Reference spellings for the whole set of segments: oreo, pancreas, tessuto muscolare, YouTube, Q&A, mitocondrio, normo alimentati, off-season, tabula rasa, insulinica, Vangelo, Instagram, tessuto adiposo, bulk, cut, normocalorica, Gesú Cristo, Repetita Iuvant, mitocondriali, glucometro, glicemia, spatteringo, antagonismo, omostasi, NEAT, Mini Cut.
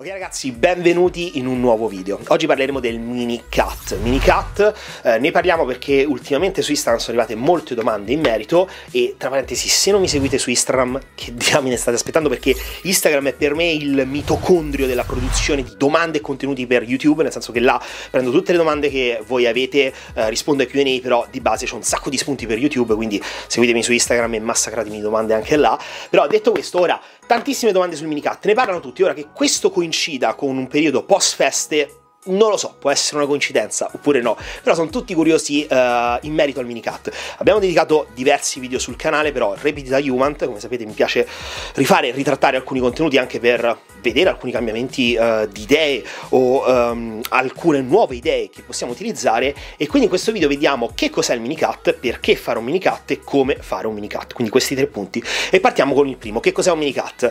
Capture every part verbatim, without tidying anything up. Ok ragazzi, benvenuti in un nuovo video. Oggi parleremo del mini cut. Mini cut eh, ne parliamo perché ultimamente su Instagram sono arrivate molte domande in merito e tra parentesi, se non mi seguite su Instagram, che diamine state aspettando, perché Instagram è per me il mitocondrio della produzione di domande e contenuti per YouTube, nel senso che là prendo tutte le domande che voi avete, eh, rispondo ai Q and A, però di base c'ho un sacco di spunti per YouTube, quindi seguitemi su Instagram e massacratemi domande anche là. Però detto questo, ora tantissime domande sul mini cut, ne parlano tutti. Ora che questo coincide coincida con un periodo post feste, non lo so, può essere una coincidenza oppure no, però sono tutti curiosi uh, in merito al mini cut. Abbiamo dedicato diversi video sul canale, però Repetita Iuvant, come sapete mi piace rifare e ritrattare alcuni contenuti anche per vedere alcuni cambiamenti uh, di idee o um, alcune nuove idee che possiamo utilizzare, e quindi in questo video vediamo che cos'è il mini cut, perché fare un mini cut e come fare un mini cut, quindi questi tre punti. E partiamo con il primo: che cos'è un mini cut?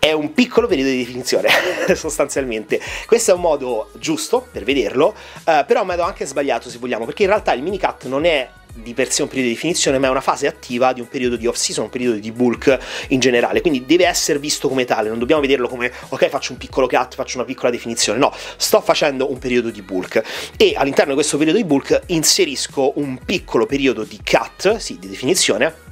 È un piccolo periodo di definizione sostanzialmente. Questo è un modo giusto per vederlo, eh, però è un modo anche sbagliato se vogliamo, perché in realtà il mini cut non è di per sé un periodo di definizione, ma è una fase attiva di un periodo di off-season, un periodo di bulk in generale, quindi deve essere visto come tale. Non dobbiamo vederlo come ok, faccio un piccolo cut, faccio una piccola definizione, no, sto facendo un periodo di bulk e all'interno di questo periodo di bulk inserisco un piccolo periodo di cut, sì, di definizione.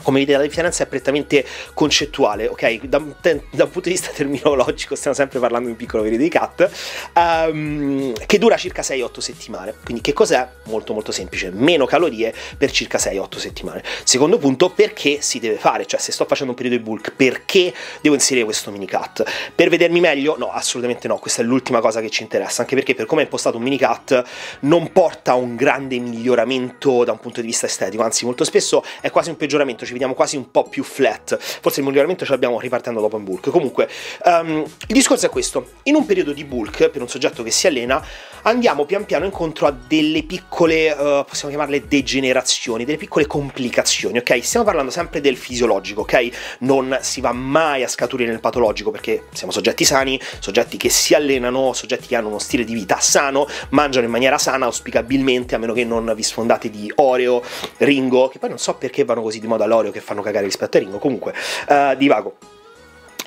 Come vedete la differenza è prettamente concettuale, ok? Da, da un punto di vista terminologico stiamo sempre parlando di un piccolo periodo di cut um, che dura circa sei otto settimane. Quindi che cos'è? Molto molto semplice: meno calorie per circa sei otto settimane. Secondo punto, perché si deve fare? Cioè, se sto facendo un periodo di bulk, perché devo inserire questo mini cut? Per vedermi meglio? No, assolutamente no, questa è l'ultima cosa che ci interessa, anche perché per come è impostato un mini cut non porta un grande miglioramento da un punto di vista estetico, anzi molto spesso è quasi un peggioramento. Ci vediamo quasi un po' più flat, forse il miglioramento ce l'abbiamo ripartendo dopo in bulk. Comunque um, il discorso è questo: in un periodo di bulk per un soggetto che si allena andiamo pian piano incontro a delle piccole uh, possiamo chiamarle degenerazioni, delle piccole complicazioni, ok? Stiamo parlando sempre del fisiologico, ok? Non si va mai a scaturire nel patologico, perché siamo soggetti sani, soggetti che si allenano, soggetti che hanno uno stile di vita sano, mangiano in maniera sana auspicabilmente, a meno che non vi sfondate di oreo, ringo, che poi non so perché vanno così di moda loro, che fanno cagare il spatteringo. Comunque uh, divago.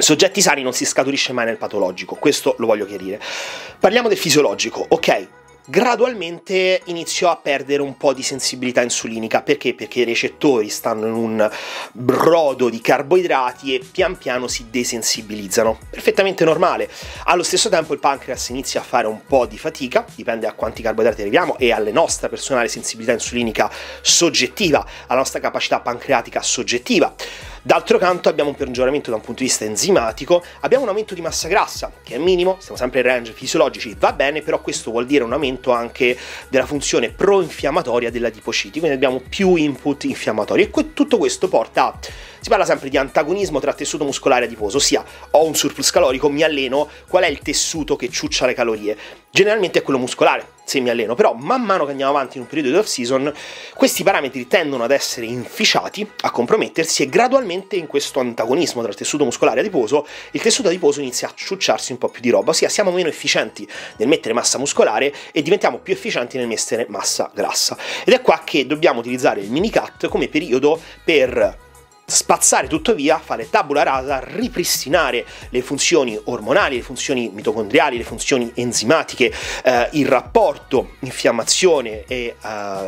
Soggetti sani, non si scaturisce mai nel patologico, questo lo voglio chiarire. Parliamo del fisiologico, ok? Gradualmente iniziò a perdere un po' di sensibilità insulinica. Perché? Perché i recettori stanno in un brodo di carboidrati e pian piano si desensibilizzano. Perfettamente normale. Allo stesso tempo il pancreas inizia a fare un po' di fatica, dipende a quanti carboidrati arriviamo e alla nostra personale sensibilità insulinica soggettiva, alla nostra capacità pancreatica soggettiva. D'altro canto abbiamo un peggioramento da un punto di vista enzimatico, abbiamo un aumento di massa grassa che è minimo, siamo sempre in range fisiologici, va bene, però questo vuol dire un aumento anche della funzione pro-infiammatoria dell'adipociti, quindi abbiamo più input infiammatori, e tutto questo porta a, si parla sempre di antagonismo tra tessuto muscolare e adiposo, ossia ho un surplus calorico, mi alleno, qual è il tessuto che ciuccia le calorie? Generalmente è quello muscolare, se mi alleno, però man mano che andiamo avanti in un periodo di off-season questi parametri tendono ad essere inficiati, a compromettersi, e gradualmente in questo antagonismo tra tessuto muscolare e adiposo il tessuto adiposo inizia a ciucciarsi un po' più di roba, ossia siamo meno efficienti nel mettere massa muscolare e diventiamo più efficienti nel mettere massa grassa. Ed è qua che dobbiamo utilizzare il mini cut come periodo per spazzare tutto via, fare tabula rasa, ripristinare le funzioni ormonali, le funzioni mitocondriali, le funzioni enzimatiche, eh, il rapporto infiammazione e eh,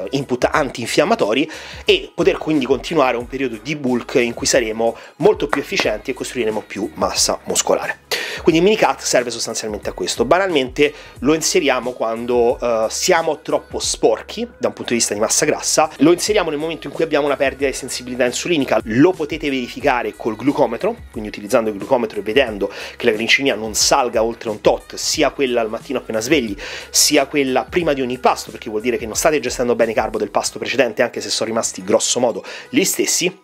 input antinfiammatori, e poter quindi continuare un periodo di bulk in cui saremo molto più efficienti e costruiremo più massa muscolare. Quindi il mini cut serve sostanzialmente a questo. Banalmente lo inseriamo quando uh, siamo troppo sporchi da un punto di vista di massa grassa, lo inseriamo nel momento in cui abbiamo una perdita di sensibilità insulinica, lo potete verificare col glucometro, quindi utilizzando il glucometro e vedendo che la glicemia non salga oltre un tot, sia quella al mattino appena svegli, sia quella prima di ogni pasto, perché vuol dire che non state gestendo bene i carbo del pasto precedente, anche se sono rimasti grosso modo gli stessi.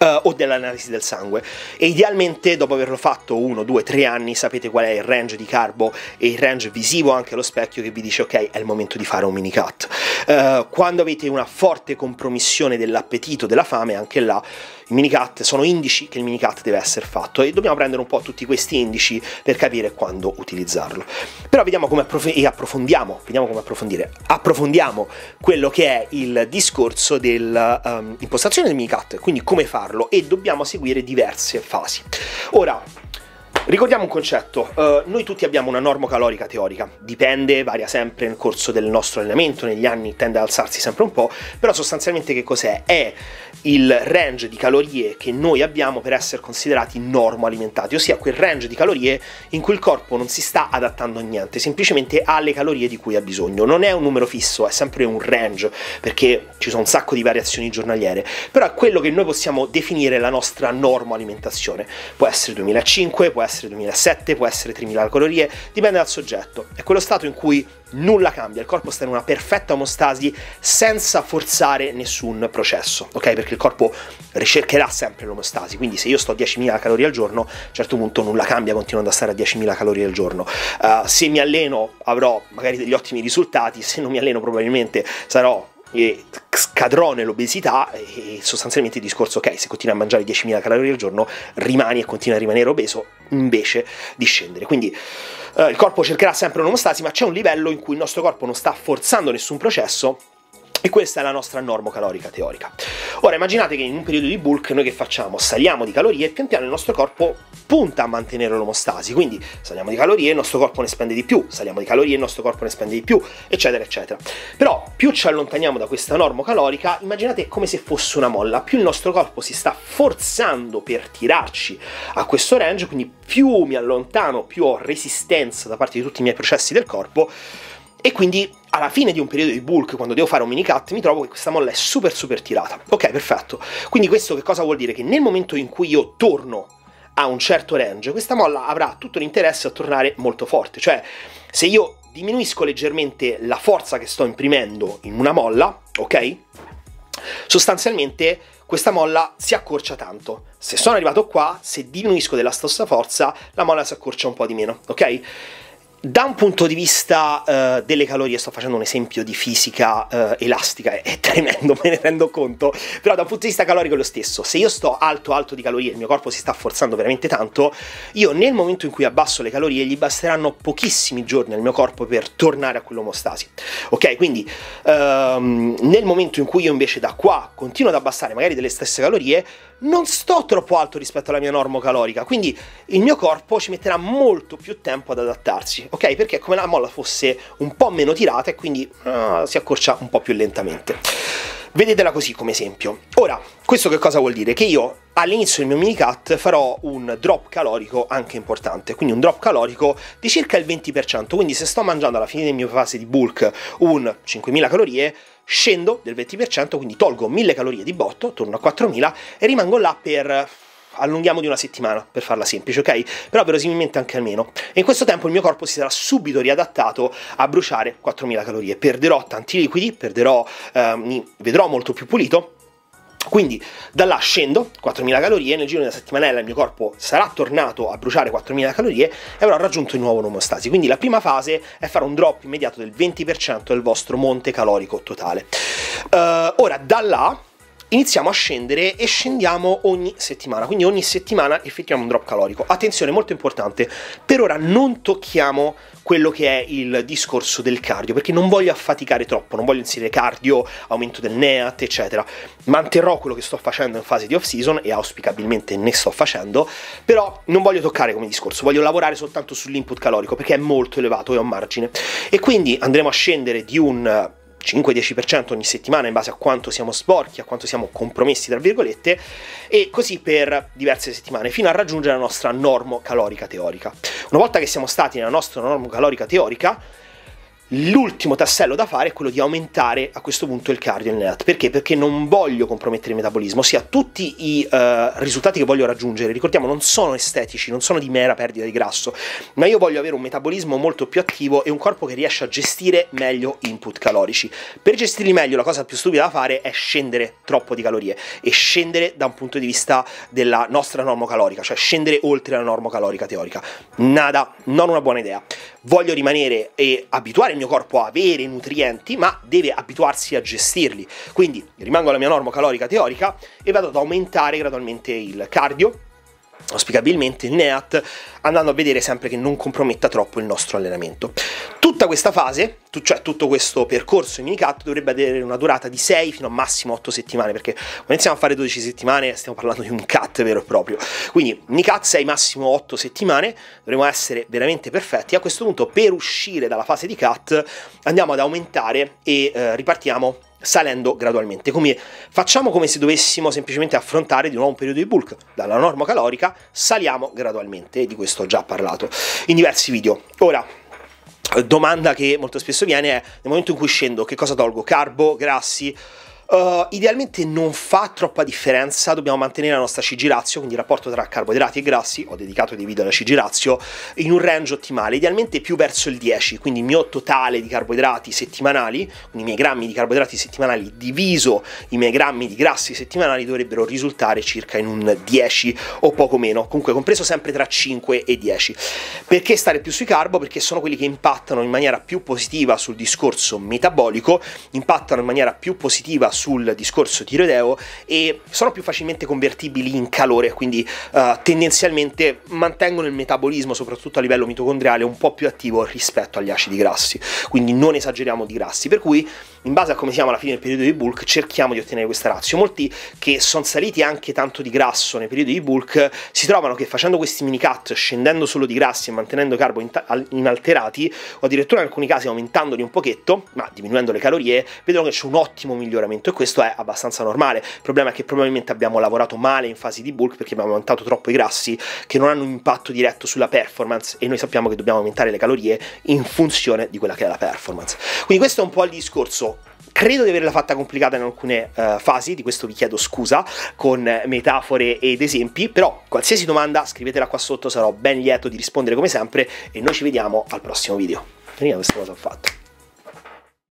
Uh, o dell'analisi del sangue, e idealmente dopo averlo fatto uno, due, tre anni sapete qual è il range di carbo e il range visivo anche allo specchio che vi dice ok, è il momento di fare un mini cut. Uh, quando avete una forte compromissione dell'appetito, della fame, anche là il mini cut sono indici che il mini cut deve essere fatto, e dobbiamo prendere un po' tutti questi indici per capire quando utilizzarlo. Però vediamo come approf e approfondiamo vediamo come approfondire approfondiamo quello che è il discorso dell'impostazione um, del mini cut, quindi come fare. E dobbiamo seguire diverse fasi. Ora, Ricordiamo un concetto, eh, noi tutti abbiamo una normocalorica teorica, dipende, varia sempre nel corso del nostro allenamento, negli anni tende ad alzarsi sempre un po', però sostanzialmente che cos'è? È il range di calorie che noi abbiamo per essere considerati normo alimentati, ossia quel range di calorie in cui il corpo non si sta adattando a niente, semplicemente ha le calorie di cui ha bisogno. Non è un numero fisso, è sempre un range, perché ci sono un sacco di variazioni giornaliere, però è quello che noi possiamo definire la nostra normo alimentazione. Può essere duemilacinquecento, può essere duemilasette, può essere tremila calorie, dipende dal soggetto. È quello stato in cui nulla cambia, il corpo sta in una perfetta omostasi senza forzare nessun processo, ok? Perché il corpo ricercherà sempre l'omostasi, quindi se io sto a diecimila calorie al giorno, a un certo punto nulla cambia continuando a stare a diecimila calorie al giorno. Uh, se mi alleno avrò magari degli ottimi risultati, se non mi alleno probabilmente sarò... e scadrò nell'obesità, e sostanzialmente il discorso, ok, se continui a mangiare diecimila calorie al giorno rimani e continui a rimanere obeso invece di scendere. Quindi eh, il corpo cercherà sempre un'omostasi, ma c'è un livello in cui il nostro corpo non sta forzando nessun processo, e questa è la nostra normocalorica teorica. Ora immaginate che in un periodo di bulk noi che facciamo? Saliamo di calorie e pian piano il nostro corpo punta a mantenere l'omostasi, quindi saliamo di calorie e il nostro corpo ne spende di più, saliamo di calorie e il nostro corpo ne spende di più, eccetera eccetera. Però più ci allontaniamo da questa normocalorica, immaginate come se fosse una molla, più il nostro corpo si sta forzando per tirarci a questo range, quindi più mi allontano, più ho resistenza da parte di tutti i miei processi del corpo, e quindi alla fine di un periodo di bulk, quando devo fare un mini cut, mi trovo che questa molla è super super tirata. Ok, perfetto. Quindi questo che cosa vuol dire? Che nel momento in cui io torno a un certo range, questa molla avrà tutto l'interesse a tornare molto forte. Cioè, se io diminuisco leggermente la forza che sto imprimendo in una molla, ok? Sostanzialmente questa molla si accorcia tanto. Se sono arrivato qua, se diminuisco della stessa forza, la molla si accorcia un po' di meno, ok? Da un punto di vista uh, delle calorie, sto facendo un esempio di fisica uh, elastica, è, è tremendo, me ne rendo conto, però da un punto di vista calorico è lo stesso. Se io sto alto alto di calorie, il mio corpo si sta forzando veramente tanto, io nel momento in cui abbasso le calorie gli basteranno pochissimi giorni al mio corpo per tornare a quell'omostasi, ok? Quindi um, nel momento in cui io invece da qua continuo ad abbassare magari delle stesse calorie, non sto troppo alto rispetto alla mia normocalorica, quindi il mio corpo ci metterà molto più tempo ad adattarsi, ok? Perché è come la molla fosse un po' meno tirata e quindi uh, si accorcia un po' più lentamente. Vedetela così come esempio. Ora, questo che cosa vuol dire? Che io all'inizio del mio mini cut farò un drop calorico anche importante, quindi un drop calorico di circa il venti per cento, quindi se sto mangiando alla fine della mia fase di bulk un cinquemila calorie, scendo del venti per cento, quindi tolgo mille calorie di botto, torno a quattromila e rimango là per... allunghiamo di una settimana per farla semplice, ok? Però verosimilmente anche almeno. E in questo tempo il mio corpo si sarà subito riadattato a bruciare quattromila calorie. Perderò tanti liquidi, perderò, eh, mi vedrò molto più pulito. Quindi da là scendo quattromila calorie, nel giro di una settimanella il mio corpo sarà tornato a bruciare quattromila calorie e avrò raggiunto di nuovo l'omostasi. Quindi la prima fase è fare un drop immediato del venti per cento del vostro monte calorico totale. Uh, ora da là iniziamo a scendere e scendiamo ogni settimana, quindi ogni settimana effettuiamo un drop calorico. Attenzione, molto importante, per ora non tocchiamo quello che è il discorso del cardio, perché non voglio affaticare troppo, non voglio inserire cardio, aumento del NEAT, eccetera. Manterrò quello che sto facendo in fase di off-season e auspicabilmente ne sto facendo, però non voglio toccare come discorso, voglio lavorare soltanto sull'input calorico perché è molto elevato e ho margine. E quindi andremo a scendere di un cinque dieci per cento ogni settimana in base a quanto siamo sporchi, a quanto siamo compromessi tra virgolette, e così per diverse settimane fino a raggiungere la nostra normocalorica teorica. Una volta che siamo stati nella nostra normocalorica teorica, l'ultimo tassello da fare è quello di aumentare a questo punto il cardio e il NEAT. Perché? Perché non voglio compromettere il metabolismo, ossia tutti i eh, risultati che voglio raggiungere, ricordiamo, non sono estetici, non sono di mera perdita di grasso, ma io voglio avere un metabolismo molto più attivo e un corpo che riesce a gestire meglio input calorici. Per gestirli meglio la cosa più stupida da fare è scendere troppo di calorie, e scendere da un punto di vista della nostra normocalorica, cioè scendere oltre la normocalorica teorica. Nada, non una buona idea. Voglio rimanere e abituare il mio corpo a avere nutrienti, ma deve abituarsi a gestirli. Quindi rimango alla mia normocalorica teorica e vado ad aumentare gradualmente il cardio, auspicabilmente il NEAT, andando a vedere sempre che non comprometta troppo il nostro allenamento. Tutta questa fase, cioè tutto questo percorso in mini cut, dovrebbe avere una durata di sei fino a massimo otto settimane, perché quando iniziamo a fare dodici settimane stiamo parlando di un cut vero e proprio. Quindi mini cut sei massimo otto settimane, dovremo essere veramente perfetti. A questo punto, per uscire dalla fase di cut, andiamo ad aumentare e eh, ripartiamo salendo gradualmente. Come facciamo? Come se dovessimo semplicemente affrontare di nuovo un periodo di bulk. Dalla normocalorica saliamo gradualmente, e di questo ho già parlato in diversi video. Ora, domanda che molto spesso viene è: nel momento in cui scendo, che cosa tolgo? Carbo, grassi? Uh, idealmente non fa troppa differenza, dobbiamo mantenere la nostra C G ratio, quindi il rapporto tra carboidrati e grassi. Ho dedicato dei video alla C G ratio, in un range ottimale, idealmente più verso il dieci, quindi il mio totale di carboidrati settimanali, quindi i miei grammi di carboidrati settimanali diviso i miei grammi di grassi settimanali, dovrebbero risultare circa in un dieci o poco meno, comunque compreso sempre tra cinque e dieci. Perché stare più sui carbo? Perché sono quelli che impattano in maniera più positiva sul discorso metabolico, impattano in maniera più positiva sul discorso tiroideo e sono più facilmente convertibili in calore, quindi uh, tendenzialmente mantengono il metabolismo, soprattutto a livello mitocondriale, un po' più attivo rispetto agli acidi grassi, quindi non esageriamo di grassi. Per cui, in base a come siamo alla fine del periodo di bulk, cerchiamo di ottenere questa ratio. Molti che sono saliti anche tanto di grasso nei periodi di bulk si trovano che, facendo questi mini cut, scendendo solo di grassi e mantenendo i carbo inalterati, o addirittura in alcuni casi aumentandoli un pochetto ma diminuendo le calorie, vedono che c'è un ottimo miglioramento. E questo è abbastanza normale. Il problema è che probabilmente abbiamo lavorato male in fase di bulk, perché abbiamo aumentato troppo i grassi, che non hanno un impatto diretto sulla performance, e noi sappiamo che dobbiamo aumentare le calorie in funzione di quella che è la performance. Quindi questo è un po' il discorso. Credo di averla fatta complicata in alcune uh, fasi, di questo vi chiedo scusa, con metafore ed esempi, però qualsiasi domanda scrivetela qua sotto, sarò ben lieto di rispondere come sempre, e noi ci vediamo al prossimo video. Vediamo questa cosa ho fatto.